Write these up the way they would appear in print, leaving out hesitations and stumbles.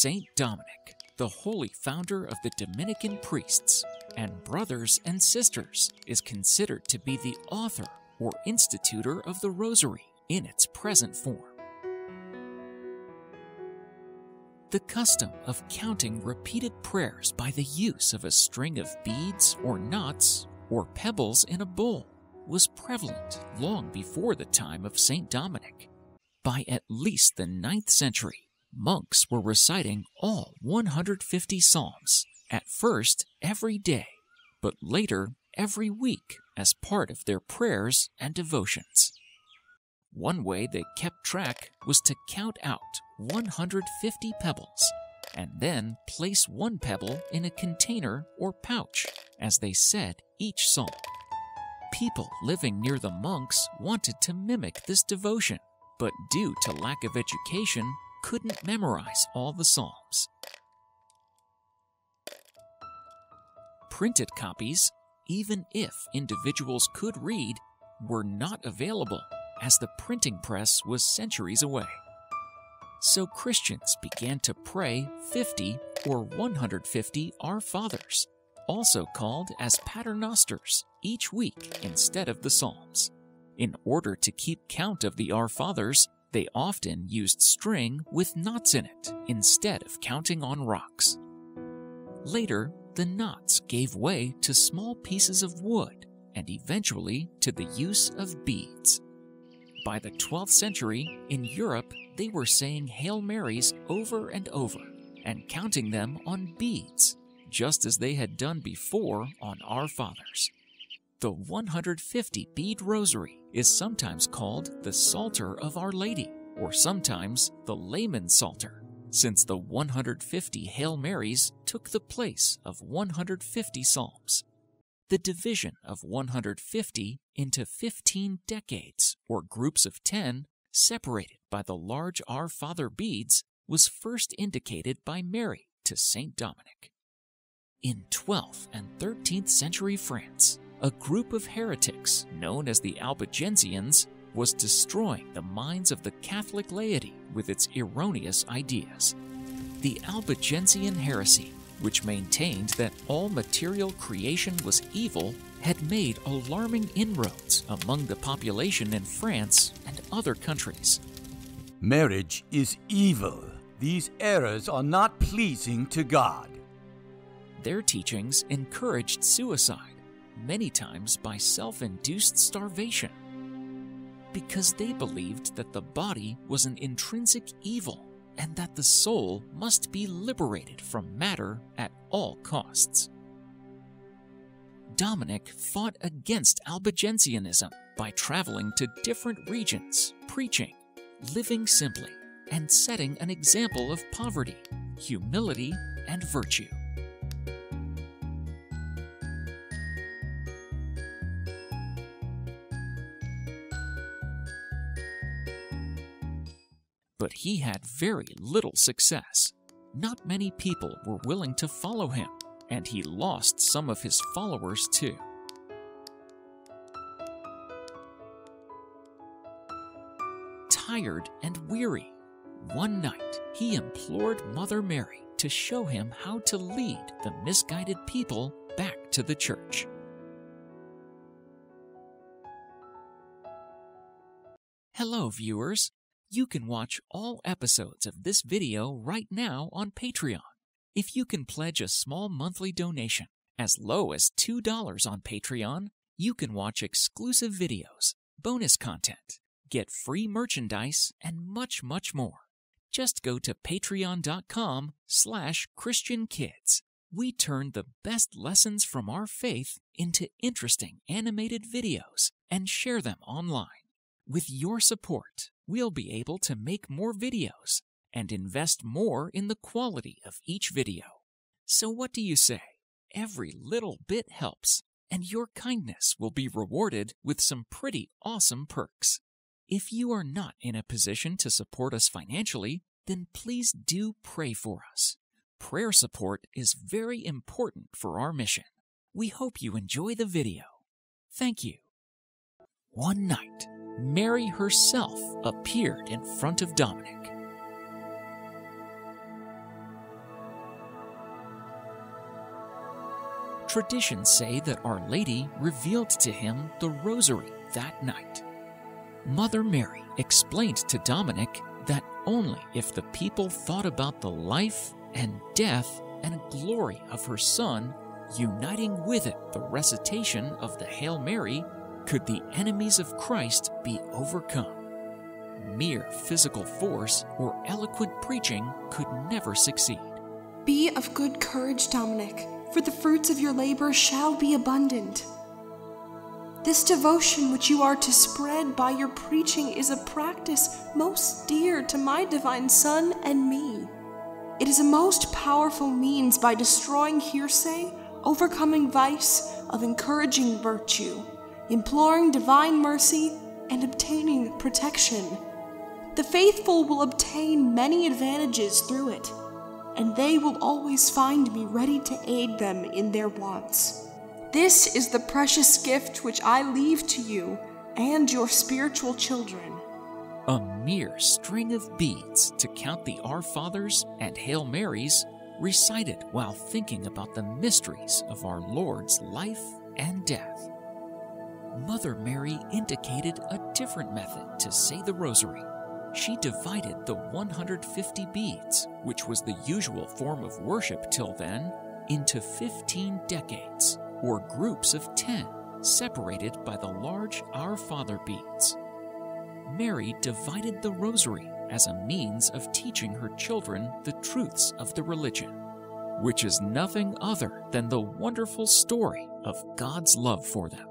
Saint Dominic, the holy founder of the Dominican priests and brothers and sisters, is considered to be the author or institutor of the Rosary in its present form. The custom of counting repeated prayers by the use of a string of beads or knots or pebbles in a bowl was prevalent long before the time of Saint Dominic. By at least the 9th century, monks were reciting all 150 psalms, at first every day, but later every week as part of their prayers and devotions. One way they kept track was to count out 150 pebbles and then place one pebble in a container or pouch as they said each psalm. People living near the monks wanted to mimic this devotion, but due to lack of education, couldn't memorize all the psalms. Printed copies, even if individuals could read, were not available as the printing press was centuries away. So Christians began to pray 50 or 150 Our Fathers, also called as Paternosters, each week instead of the Psalms. In order to keep count of the Our Fathers, they often used string with knots in it instead of counting on rocks. Later, the knots gave way to small pieces of wood and eventually to the use of beads. By the 12th century, in Europe, they were saying Hail Marys over and over and counting them on beads, just as they had done before on Our Fathers. The 150-bead rosary is sometimes called the Psalter of Our Lady, or sometimes the Layman's Psalter, since the 150 Hail Marys took the place of 150 psalms. The division of 150 into 15 decades, or groups of 10, separated by the large Our Father beads, was first indicated by Mary to Saint Dominic. In 12th and 13th century France, a group of heretics known as the Albigensians was destroying the minds of the Catholic laity with its erroneous ideas. The Albigensian heresy, which maintained that all material creation was evil, had made alarming inroads among the population in France and other countries. Marriage is evil. These errors are not pleasing to God. Their teachings encouraged suicide, many times by self-induced starvation, because they believed that the body was an intrinsic evil and that the soul must be liberated from matter at all costs. Dominic fought against Albigensianism by traveling to different regions, preaching, living simply, and setting an example of poverty, humility, and virtue. But he had very little success. Not many people were willing to follow him, and he lost some of his followers too. Tired and weary, one night he implored Mother Mary to show him how to lead the misguided people back to the church. Hello, viewers. You can watch all episodes of this video right now on Patreon. If you can pledge a small monthly donation, as low as $2 on Patreon, you can watch exclusive videos, bonus content, get free merchandise, and much, much more. Just go to patreon.com/Christian Kids. We turn the best lessons from our faith into interesting animated videos and share them online. With your support, we'll be able to make more videos and invest more in the quality of each video. So what do you say? Every little bit helps, and your kindness will be rewarded with some pretty awesome perks. If you are not in a position to support us financially, then please do pray for us. Prayer support is very important for our mission. We hope you enjoy the video. Thank you. One night, Mary herself appeared in front of Dominic. Traditions say that Our Lady revealed to him the Rosary that night. Mother Mary explained to Dominic that only if the people thought about the life and death and glory of her Son, uniting with it the recitation of the Hail Mary, could the enemies of Christ be overcome. Mere physical force or eloquent preaching could never succeed. Be of good courage, Dominic, for the fruits of your labor shall be abundant. This devotion which you are to spread by your preaching is a practice most dear to my divine Son and me. It is a most powerful means by destroying hearsay, overcoming vice, of encouraging virtue, imploring divine mercy, and obtaining protection. The faithful will obtain many advantages through it, and they will always find me ready to aid them in their wants. This is the precious gift which I leave to you and your spiritual children. A mere string of beads to count the Our Fathers and Hail Marys recited while thinking about the mysteries of our Lord's life and death. Mother Mary indicated a different method to say the Rosary. She divided the 150 beads, which was the usual form of worship till then, into 15 decades, or groups of 10, separated by the large Our Father beads. Mary divided the Rosary as a means of teaching her children the truths of the religion, which is nothing other than the wonderful story of God's love for them.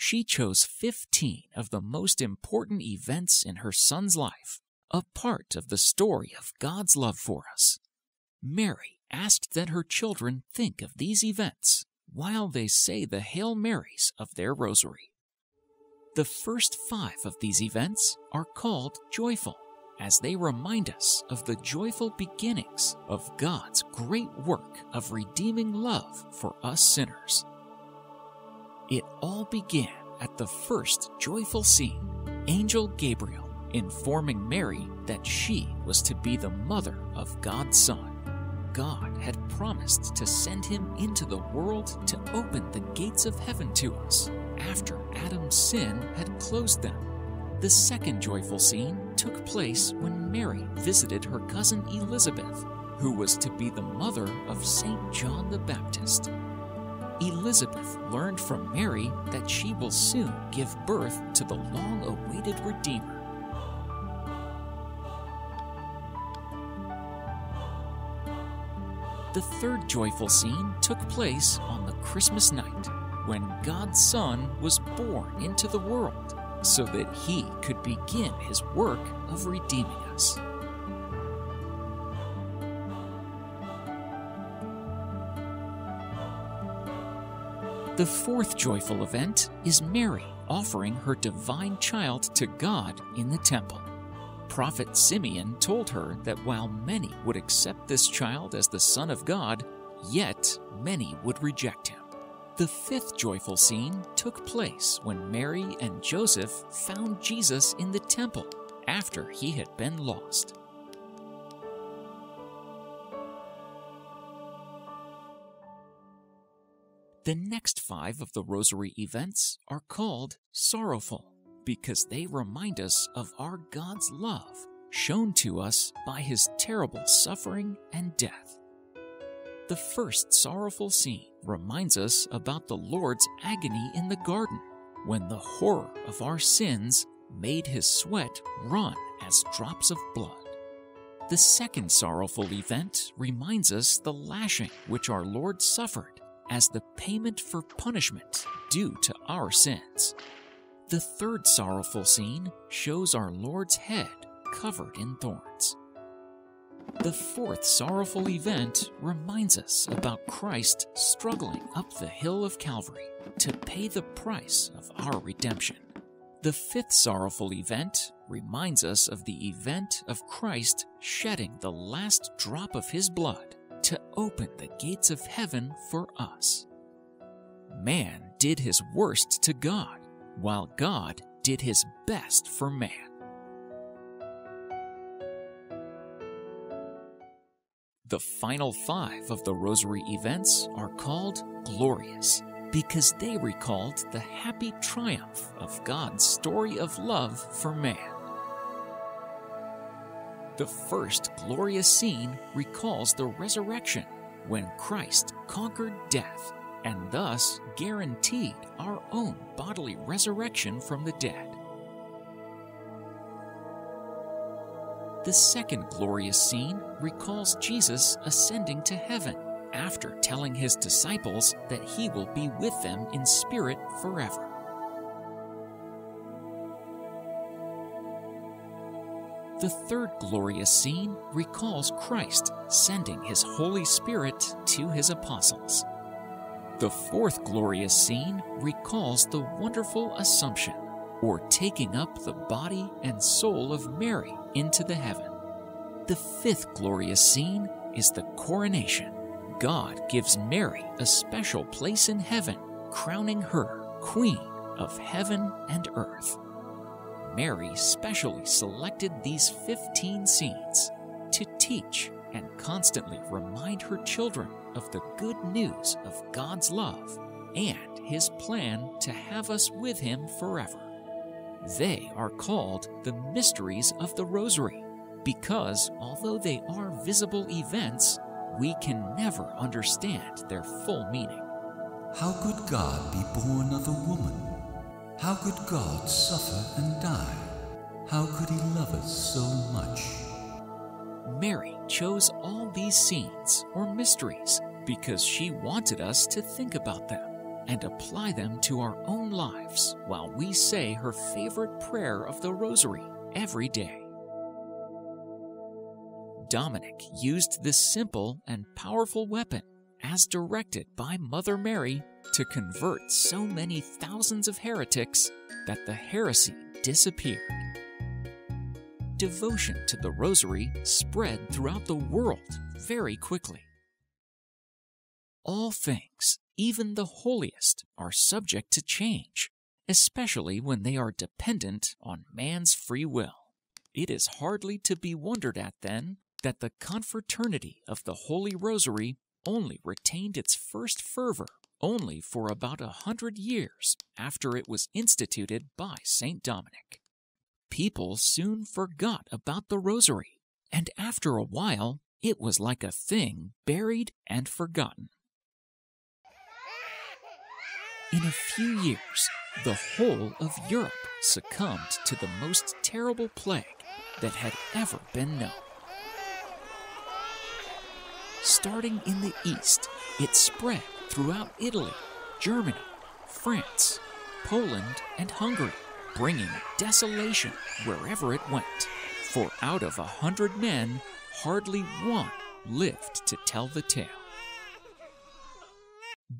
She chose 15 of the most important events in her Son's life, a part of the story of God's love for us. Mary asked that her children think of these events while they say the Hail Marys of their Rosary. The first 5 of these events are called joyful, as they remind us of the joyful beginnings of God's great work of redeeming love for us sinners. It all began at the first joyful scene, Angel Gabriel informing Mary that she was to be the mother of God's Son. God had promised to send him into the world to open the gates of heaven to us after Adam's sin had closed them. The second joyful scene took place when Mary visited her cousin Elizabeth, who was to be the mother of Saint John the Baptist. Elizabeth learned from Mary that she will soon give birth to the long-awaited Redeemer. The third joyful scene took place on the Christmas night, when God's Son was born into the world so that he could begin his work of redeeming us. The fourth joyful event is Mary offering her divine child to God in the temple. Prophet Simeon told her that while many would accept this child as the Son of God, yet many would reject him. The fifth joyful scene took place when Mary and Joseph found Jesus in the temple after he had been lost. The next 5 of the Rosary events are called sorrowful because they remind us of our God's love shown to us by his terrible suffering and death. The first sorrowful scene reminds us about the Lord's agony in the garden when the horror of our sins made his sweat run as drops of blood. The second sorrowful event reminds us the lashing which our Lord suffered as the payment for punishment due to our sins. The third sorrowful scene shows our Lord's head covered in thorns. The fourth sorrowful event reminds us about Christ struggling up the hill of Calvary to pay the price of our redemption. The fifth sorrowful event reminds us of the event of Christ shedding the last drop of his blood to open the gates of heaven for us. Man did his worst to God, while God did his best for man. The final five of the Rosary events are called glorious because they recalled the happy triumph of God's story of love for man. The first glorious scene recalls the resurrection, when Christ conquered death and thus guaranteed our own bodily resurrection from the dead. The second glorious scene recalls Jesus ascending to heaven after telling his disciples that he will be with them in spirit forever. The third glorious scene recalls Christ sending his Holy Spirit to his apostles. The fourth glorious scene recalls the wonderful Assumption, or taking up the body and soul of Mary into the heaven. The fifth glorious scene is the coronation. God gives Mary a special place in heaven, crowning her Queen of Heaven and Earth. Mary specially selected these 15 scenes to teach and constantly remind her children of the good news of God's love and His plan to have us with Him forever. They are called the mysteries of the Rosary because although they are visible events, we can never understand their full meaning. How could God be born of a woman? How could God suffer and die? How could He love us so much? Mary chose all these scenes or mysteries because she wanted us to think about them and apply them to our own lives while we say her favorite prayer of the Rosary every day. Dominic used this simple and powerful weapon, as directed by Mother Mary, to convert so many thousands of heretics that the heresy disappeared. Devotion to the Rosary spread throughout the world very quickly. All things, even the holiest, are subject to change, especially when they are dependent on man's free will. It is hardly to be wondered at, then, that the confraternity of the Holy Rosary only retained its first fervor only for about 100 years after it was instituted by Saint Dominic. People soon forgot about the Rosary, and after a while, it was like a thing buried and forgotten. In a few years, the whole of Europe succumbed to the most terrible plague that had ever been known. Starting in the East, it spread throughout Italy, Germany, France, Poland, and Hungary, bringing desolation wherever it went, for out of 100 men, hardly one lived to tell the tale.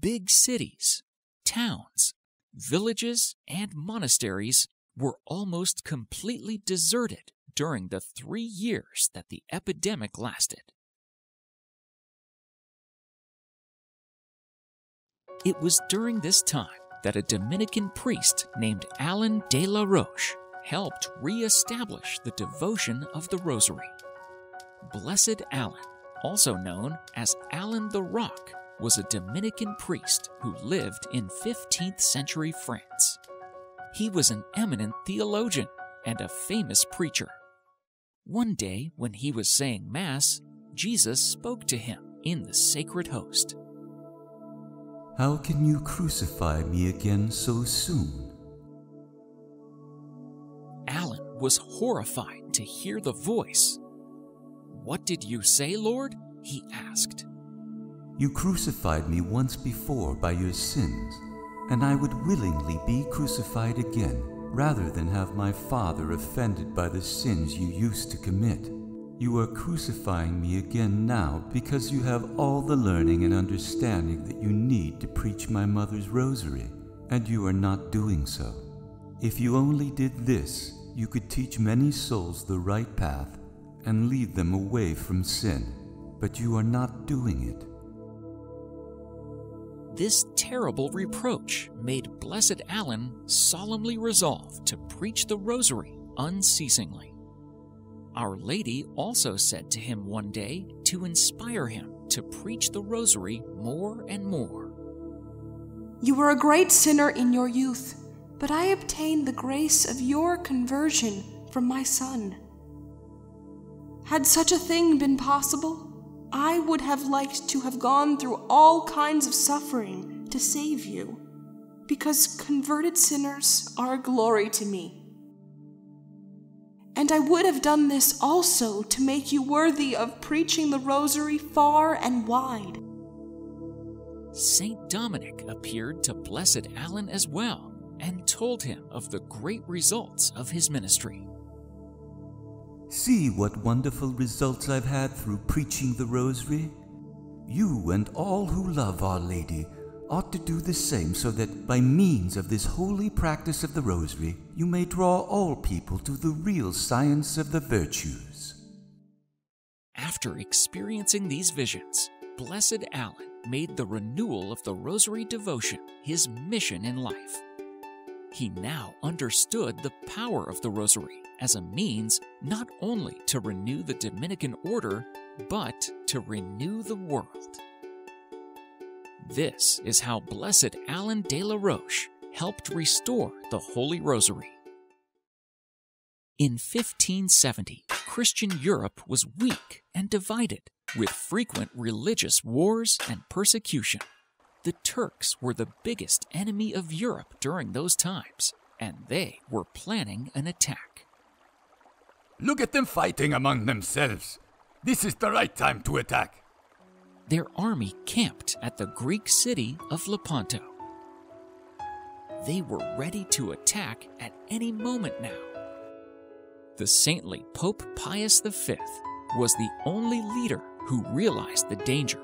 Big cities, towns, villages, and monasteries were almost completely deserted during the 3 years that the epidemic lasted. It was during this time that a Dominican priest named Alan de Roche helped re-establish the devotion of the Rosary. Blessed Alan, also known as Alan the Rock, was a Dominican priest who lived in 15th century France. He was an eminent theologian and a famous preacher. One day, when he was saying Mass, Jesus spoke to him in the Sacred Host. How can you crucify me again so soon? Alan was horrified to hear the voice. What did you say, Lord? He asked. You crucified me once before by your sins, and I would willingly be crucified again rather than have my Father offended by the sins you used to commit. You are crucifying me again now because you have all the learning and understanding that you need to preach my mother's Rosary, and you are not doing so. If you only did this, you could teach many souls the right path and lead them away from sin, but you are not doing it. This terrible reproach made Blessed Alan solemnly resolve to preach the Rosary unceasingly. Our Lady also said to him one day to inspire him to preach the Rosary more and more. You were a great sinner in your youth, but I obtained the grace of your conversion from my son. Had such a thing been possible, I would have liked to have gone through all kinds of suffering to save you, because converted sinners are a glory to me. And I would have done this also to make you worthy of preaching the Rosary far and wide. Saint Dominic appeared to Blessed Alan as well and told him of the great results of his ministry. See what wonderful results I've had through preaching the Rosary. You and all who love Our Lady ought to do the same, so that by means of this holy practice of the Rosary, you may draw all people to the real science of the virtues. After experiencing these visions, Blessed Alan made the renewal of the Rosary devotion his mission in life. He now understood the power of the Rosary as a means not only to renew the Dominican order, but to renew the world. This is how Blessed Alan de Roche helped restore the Holy Rosary. In 1570, Christian Europe was weak and divided, with frequent religious wars and persecution. The Turks were the biggest enemy of Europe during those times, and they were planning an attack. Look at them fighting among themselves. This is the right time to attack. Their army camped at the Greek city of Lepanto. They were ready to attack at any moment now. The saintly Pope Pius V was the only leader who realized the danger.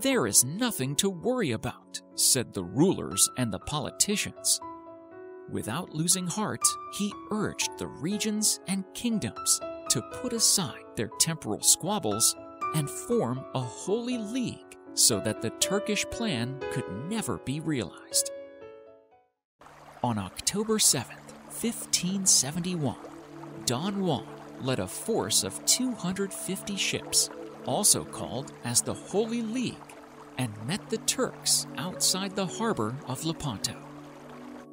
There is nothing to worry about, said the rulers and the politicians. Without losing heart, he urged the regions and kingdoms to put aside their temporal squabbles and form a Holy League so that the Turkish plan could never be realized. On October 7, 1571, Don Juan led a force of 250 ships, also called as the Holy League, and met the Turks outside the harbor of Lepanto.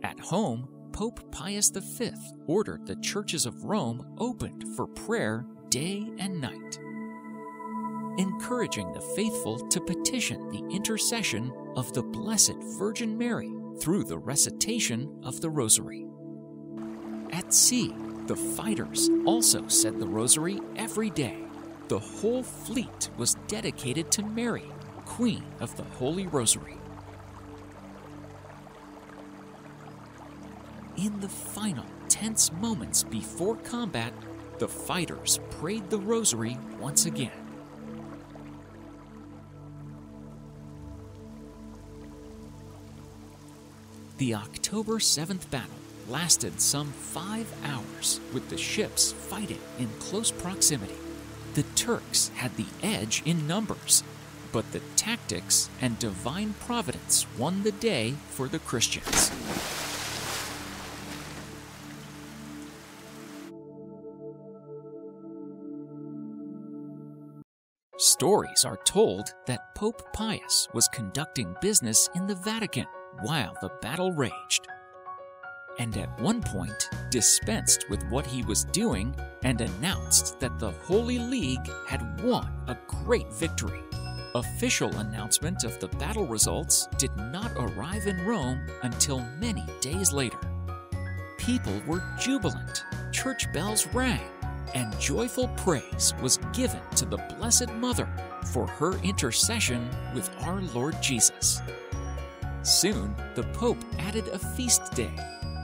At home, Pope Pius V ordered the churches of Rome opened for prayer day and night, encouraging the faithful to petition the intercession of the Blessed Virgin Mary through the recitation of the Rosary. At sea, the fighters also said the Rosary every day. The whole fleet was dedicated to Mary, Queen of the Holy Rosary. In the final tense moments before combat, the fighters prayed the Rosary once again. The October 7th battle lasted some 5 hours, with the ships fighting in close proximity. The Turks had the edge in numbers, but the tactics and divine providence won the day for the Christians. Stories are told that Pope Pius was conducting business in the Vatican while the battle raged, and at one point dispensed with what he was doing and announced that the Holy League had won a great victory. Official announcement of the battle results did not arrive in Rome until many days later. People were jubilant, church bells rang, and joyful praise was given to the Blessed Mother for her intercession with our Lord Jesus. Soon, the Pope added a feast day,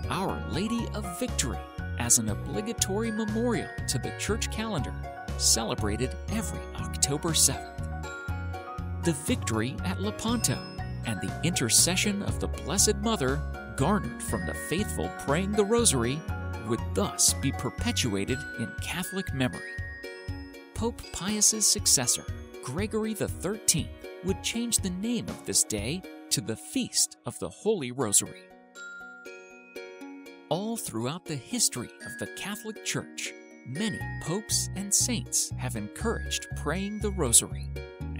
Our Lady of Victory, as an obligatory memorial to the church calendar, celebrated every October 7th. The victory at Lepanto and the intercession of the Blessed Mother garnered from the faithful praying the Rosary would thus be perpetuated in Catholic memory. Pope Pius's successor, Gregory XIII, would change the name of this day to the Feast of the Holy Rosary. All throughout the history of the Catholic Church, many popes and saints have encouraged praying the Rosary.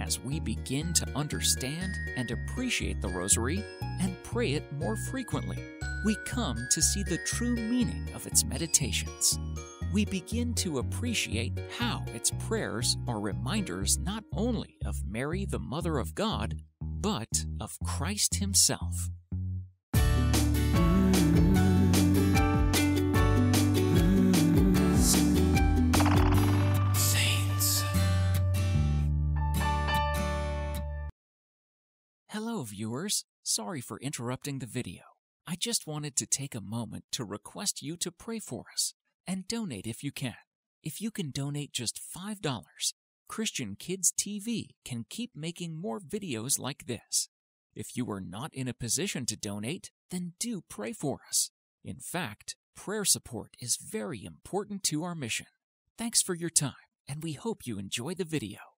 As we begin to understand and appreciate the Rosary and pray it more frequently, we come to see the true meaning of its meditations. We begin to appreciate how its prayers are reminders not only of Mary, the Mother of God, but of Christ Himself. Hello viewers, sorry for interrupting the video. I just wanted to take a moment to request you to pray for us and donate if you can. If you can donate just $5, Christian Kids TV can keep making more videos like this. If you are not in a position to donate, then do pray for us. In fact, prayer support is very important to our mission. Thanks for your time, and we hope you enjoy the video.